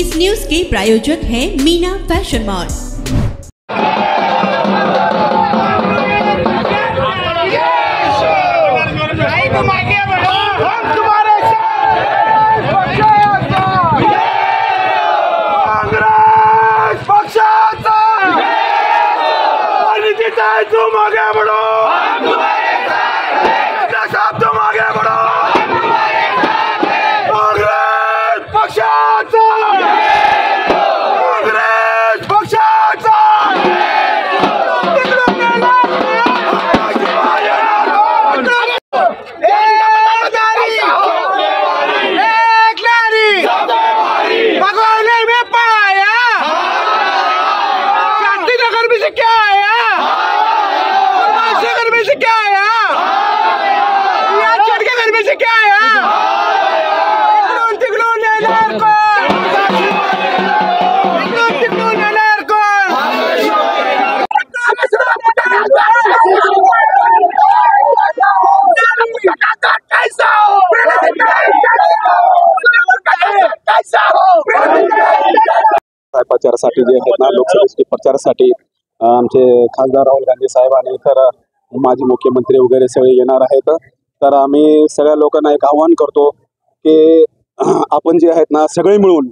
इस न्यूज के प्रायोजक हैं मीना फैशन मॉल। तुम आगे बढ़ो, हम तुम्हारे साथ हैं। साहब तुम आगे बढ़ो, हम तुम्हारे साथ हैं। कांग्रेस पक्षांतर, कांग्रेस पक्षांतर। एक लारी भगोने में पाया, शांति नगर में से क्या आया? क्या आया? यहाँ चढ़ के घर में से क्या आया? प्रचारासाठी जे आहेत ना, लोकसभेच्या प्रचारासाठी आमचे खासदार राहुल गांधी साहेब आणि इतर माजी मुख्यमंत्री वगैरे सगळे येणार आहेत। तर आम्ही सगळ्या लोकांना एक आवाहन करतो की आपण जे आहेत ना सगळे मिळून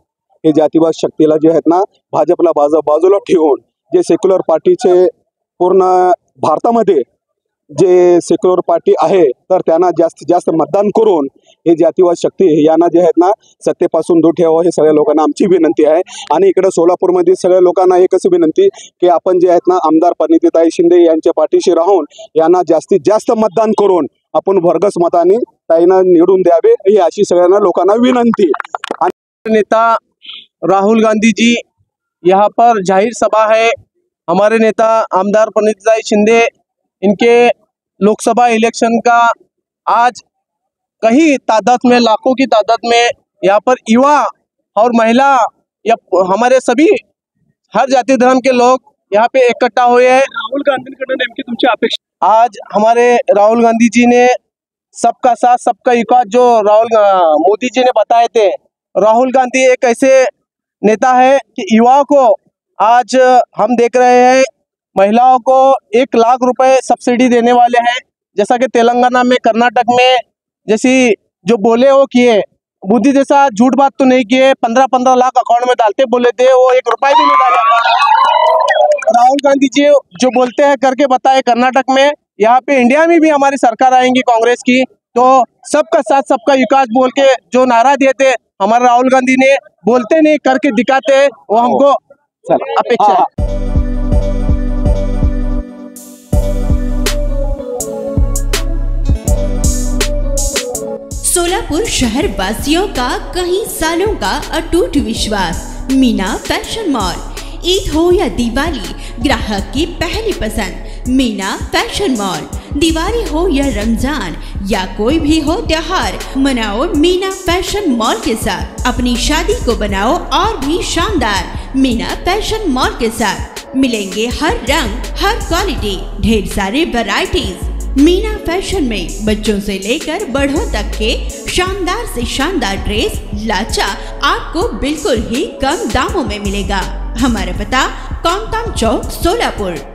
हे जातीवाद शक्तीला जे आहेत ना भाजपला बाजूला ठेवून जे सेक्युलर पार्टीचे पूर्ण भारतामध्ये जे सेक्युलर पार्टी आहे तर त्यांना जास्तीत जास्त मतदान करून हे जातीवाद शक्ती यांना जे आहेत ना सत्तेपासून दूर ठेवावं, हे सगळ्या लोकांना आमची विनंती आहे। आणि इकडे सोलापूरमध्ये सगळ्या लोकांना एकच विनंती की आपण जे आहेत ना आमदार परिणितीताई शिंदे यांच्या पाठीशी राहून यांना जास्तीत जास्त मतदान करून आपण भरघोस मताने ताईंना निवडून द्यावे, ही अशी सगळ्यांना लोकांना विनंती। नेता राहुल गांधी जी यहाँ पर जाहिर सभा है, हमारे नेता आमदार परिणितीताई शिंदे इनके लोकसभा इलेक्शन का आज कहीं तादाद में, लाखों की तादाद में यहाँ पर युवा और महिला या हमारे सभी हर जाति धर्म के लोग यहाँ पे इकट्ठा हुए हैं। राहुल गांधी नेमकी तुमची अपेक्षा? आज हमारे राहुल गांधी जी ने सबका साथ सबका विकास जो राहुल मोदी जी ने बताए थे, राहुल गांधी एक ऐसे नेता है कि युवाओं को आज हम देख रहे हैं महिलाओं को 1 लाख रुपए सब्सिडी देने वाले हैं। जैसा कि तेलंगाना में, कर्नाटक में जैसी जो बोले वो किए, बुद्धि जैसा झूठ बात तो नहीं किए, 15-15 लाख अकाउंट में डालते बोले थे, वो 1 रुपए भी नहीं डाले। राहुल गांधी जी जो बोलते हैं करके बताए कर्नाटक में, यहाँ पे इंडिया में भी हमारी सरकार आएंगी कांग्रेस की तो सबका साथ सबका विकास बोल के जो नारा दिए थे हमारे राहुल गांधी ने, बोलते नहीं करके दिखाते, वो हमको अपेक्षा है। सोलापुर शहर वासियों का कई सालों का अटूट विश्वास मीना फैशन मॉल। ईद हो या दिवाली, ग्राहक की पहली पसंद मीना फैशन मॉल। दिवाली हो या रमजान या कोई भी हो त्योहार, मनाओ मीना फैशन मॉल के साथ। अपनी शादी को बनाओ और भी शानदार मीना फैशन मॉल के साथ। मिलेंगे हर रंग, हर क्वालिटी, ढेर सारे वैरायटीज। मीना फैशन में बच्चों से लेकर बड़ों तक के शानदार से शानदार ड्रेस, लाचा आपको बिल्कुल ही कम दामों में मिलेगा। हमारा पता कांताम चौक सोलापुर।